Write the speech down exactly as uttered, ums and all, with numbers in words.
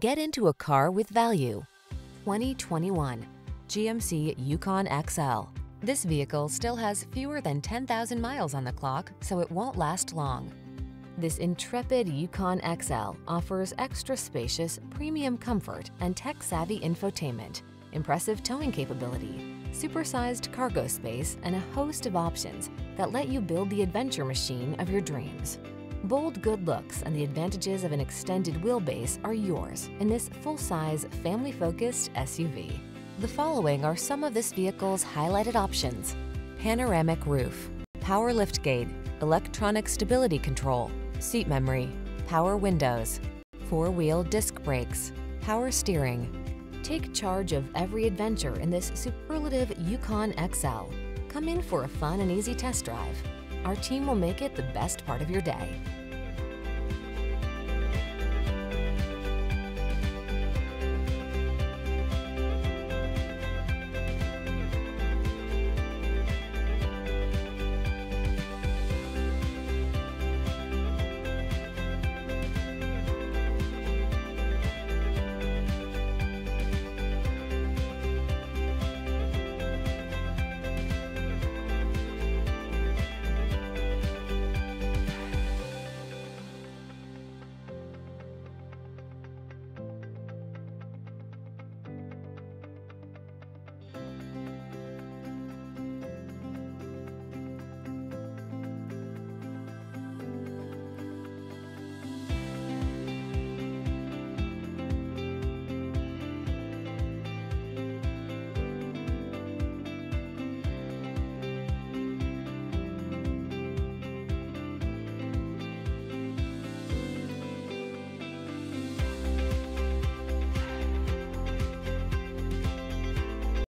Get into a car with value. twenty twenty-one G M C Yukon X L. This vehicle still has fewer than ten thousand miles on the clock, so it won't last long. This intrepid Yukon X L offers extra spacious, premium comfort and tech-savvy infotainment, impressive towing capability, supersized cargo space, and a host of options that let you build the adventure machine of your dreams. Bold good looks and the advantages of an extended wheelbase are yours in this full-size, family-focused S U V. The following are some of this vehicle's highlighted options: panoramic roof, power liftgate, electronic stability control, seat memory, power windows, four-wheel disc brakes, power steering. Take charge of every adventure in this superlative Yukon X L. Come in for a fun and easy test drive. Our team will make it the best part of your day.